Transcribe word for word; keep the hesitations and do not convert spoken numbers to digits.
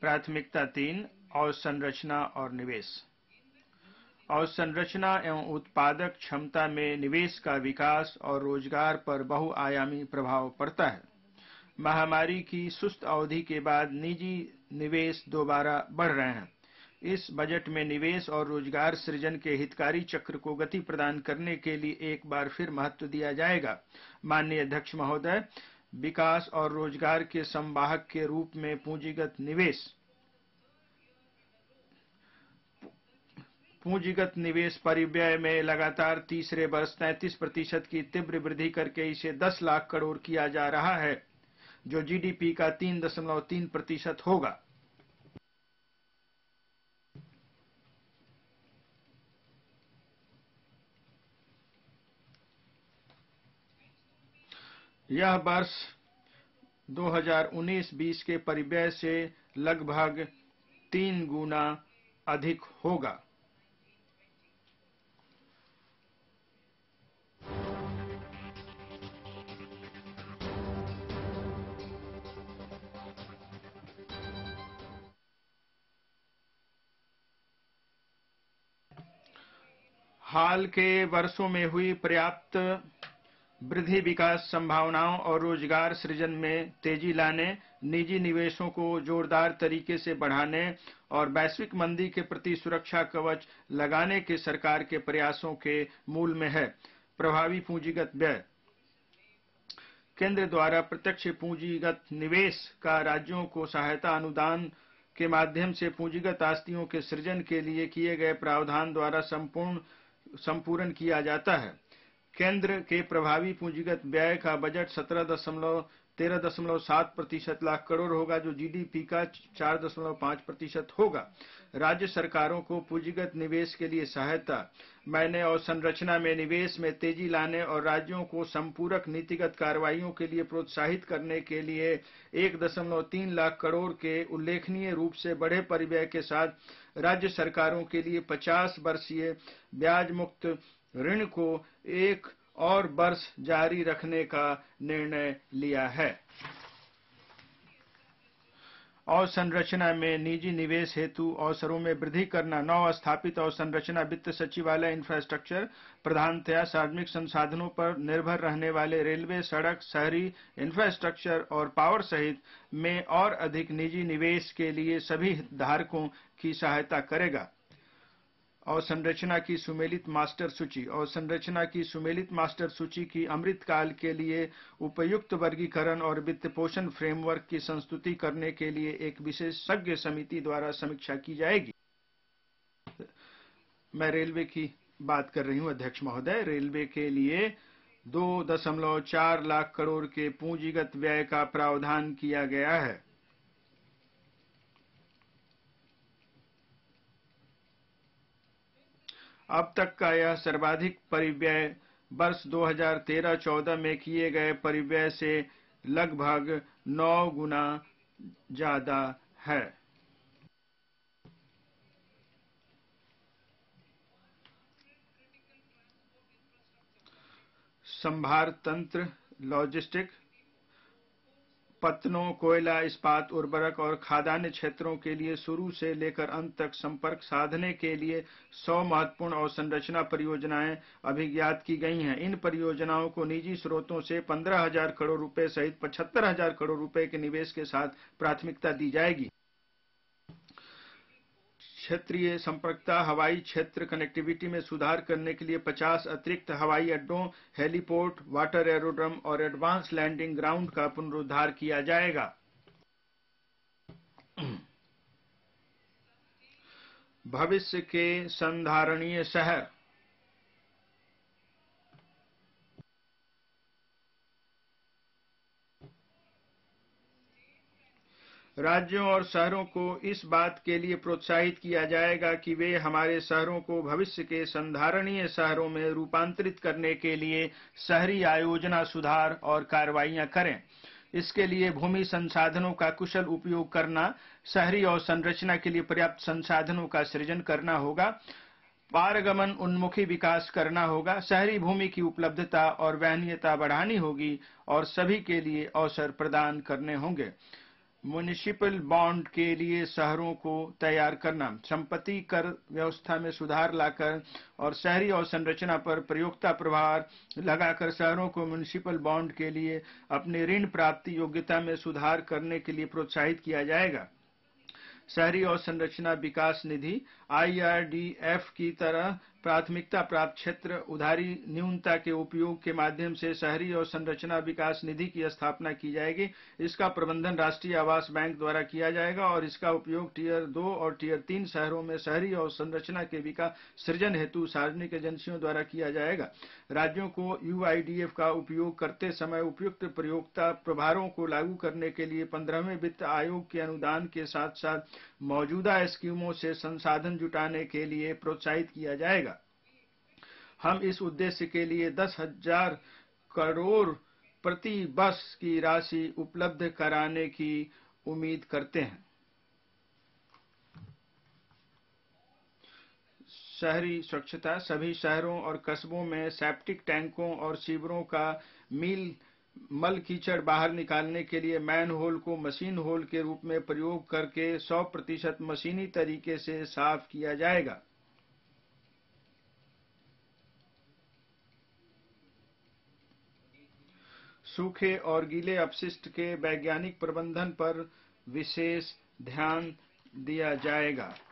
प्राथमिकता तीन, अवसंरचना और निवेश। अवसंरचना एवं उत्पादक क्षमता में निवेश का विकास और रोजगार पर बहुआयामी प्रभाव पड़ता है। महामारी की सुस्त अवधि के बाद निजी निवेश दोबारा बढ़ रहे हैं। इस बजट में निवेश और रोजगार सृजन के हितकारी चक्र को गति प्रदान करने के लिए एक बार फिर महत्व दिया जाएगा। माननीय अध्यक्ष महोदय, विकास और रोजगार के संवाहक के रूप में पूंजीगत निवेश पूंजीगत निवेश परिव्यय में लगातार तीसरे वर्ष तैंतीस प्रतिशत की तीव्र वृद्धि करके इसे दस लाख करोड़ किया जा रहा है, जो जीडीपी का तीन दशमलव तीन प्रतिशत होगा। यह वर्ष दो हज़ार उन्नीस बीस के परिव्यय से लगभग तीन गुना अधिक होगा। हाल के वर्षों में हुई पर्याप्त वृद्धि विकास संभावनाओं और रोजगार सृजन में तेजी लाने, निजी निवेशों को जोरदार तरीके से बढ़ाने और वैश्विक मंदी के प्रति सुरक्षा कवच लगाने के सरकार के प्रयासों के मूल में है। प्रभावी पूंजीगत व्यय। केंद्र द्वारा प्रत्यक्ष पूंजीगत निवेश का राज्यों को सहायता अनुदान के माध्यम से पूंजीगत आस्तियों के सृजन के लिए किए गए प्रावधान द्वारा संपूर्ण संपूर्ण किया जाता है। केंद्र के प्रभावी पूंजीगत व्यय का बजट सत्रह दशमलव तेरह दशमलव सात प्रतिशत लाख करोड़ होगा, जो जीडीपी का चार दशमलव पांच प्रतिशत होगा। राज्य सरकारों को पूंजीगत निवेश के लिए सहायता। मैंने अवसंरचना में निवेश में तेजी लाने और राज्यों को संपूरक नीतिगत कार्रवाइयों के लिए प्रोत्साहित करने के लिए एक दशमलव तीन लाख करोड़ के उल्लेखनीय रूप से बढ़े परिव्यय के साथ राज्य सरकारों के लिए पचास वर्षीय ब्याज मुक्त ऋण को एक और वर्ष जारी रखने का निर्णय लिया है। अवसंरचना में निजी निवेश हेतु अवसरों में वृद्धि करना। नव स्थापित अवसंरचना वित्त सचिवालय इंफ्रास्ट्रक्चर प्रधानतया सार्वजनिक संसाधनों पर निर्भर रहने वाले रेलवे, सड़क, शहरी इंफ्रास्ट्रक्चर और पावर सहित में और अधिक निजी निवेश के लिए सभी हितधारकों की सहायता करेगा। और संरचना की सुमेलित मास्टर सूची। और संरचना की सुमेलित मास्टर सूची की अमृतकाल के लिए उपयुक्त वर्गीकरण और वित्त पोषण फ्रेमवर्क की संस्तुति करने के लिए एक विशेषज्ञ समिति द्वारा समीक्षा की जाएगी। मैं रेलवे की बात कर रही हूं अध्यक्ष महोदय। रेलवे के लिए दो दशमलव चार लाख करोड़ के पूंजीगत व्यय का प्रावधान किया गया है। अब तक का यह सर्वाधिक परिव्यय वर्ष दो हज़ार तेरह चौदह में किए गए परिव्यय से लगभग नौ गुना ज्यादा है। संभार तंत्र, लॉजिस्टिक, पत्तनों, कोयला, इस्पात, उर्वरक और खाद्यान्न क्षेत्रों के लिए शुरू से लेकर अंत तक संपर्क साधने के लिए सौ महत्वपूर्ण अवसंरचना परियोजनाएं अभिज्ञात की गई हैं। इन परियोजनाओं को निजी स्रोतों से पंद्रह हजार करोड़ रुपए सहित पचहत्तर हजार करोड़ रुपए के निवेश के साथ प्राथमिकता दी जाएगी। क्षेत्रीय संपर्कता। हवाई क्षेत्र कनेक्टिविटी में सुधार करने के लिए पचास अतिरिक्त हवाई अड्डों, हेलीपोर्ट, वाटर एरोड्रम और एडवांस लैंडिंग ग्राउंड का पुनरुद्धार किया जाएगा। भविष्य के संधारणीय शहर। राज्यों और शहरों को इस बात के लिए प्रोत्साहित किया जाएगा कि वे हमारे शहरों को भविष्य के संधारणीय शहरों में रूपांतरित करने के लिए शहरी आयोजना, सुधार और कार्रवाइयां करें। इसके लिए भूमि संसाधनों का कुशल उपयोग करना, शहरी और संरचना के लिए पर्याप्त संसाधनों का सृजन करना होगा, पारगमन उन्मुखी विकास करना होगा, शहरी भूमि की उपलब्धता और वहनीयता बढ़ानी होगी और सभी के लिए अवसर प्रदान करने होंगे। म्युनिसिपल बॉन्ड के लिए शहरों को तैयार करना, संपत्ति कर व्यवस्था में सुधार लाकर और शहरी अवसंरचना पर प्रयोक्ता प्रभार लगाकर शहरों को म्युनिसिपल बॉन्ड के लिए अपने ऋण प्राप्ति योग्यता में सुधार करने के लिए प्रोत्साहित किया जाएगा। शहरी और संरचना विकास निधि आई आर डी एफ की तरह प्राथमिकता प्राप्त क्षेत्र उधारी न्यूनता के उपयोग के माध्यम से शहरी और संरचना विकास निधि की स्थापना की जाएगी। इसका प्रबंधन राष्ट्रीय आवास बैंक द्वारा किया जाएगा और इसका उपयोग टियर दो और टियर तीन शहरों में शहरी और संरचना के विकास सृजन हेतु सार्वजनिक एजेंसियों द्वारा किया जाएगा। राज्यों को यू आई डी एफ का उपयोग करते समय उपयुक्त प्रयोक्ता प्रभारों को लागू करने के लिए पंद्रहवें वित्त आयोग के अनुदान के साथ साथ मौजूदा स्कीमों से संसाधन जुटाने के लिए प्रोत्साहित किया जाएगा। हम इस उद्देश्य के लिए दस हजार करोड़ प्रति वर्ष की राशि उपलब्ध कराने की उम्मीद करते हैं। शहरी स्वच्छता, सभी शहरों और कस्बों में सेप्टिक टैंकों और सीवरों का मील मल कीचड़ बाहर निकालने के लिए मैन होल को मशीन होल के रूप में प्रयोग करके सौ प्रतिशत मशीनी तरीके से साफ किया जाएगा। सूखे और गीले अपशिष्ट के वैज्ञानिक प्रबंधन पर विशेष ध्यान दिया जाएगा।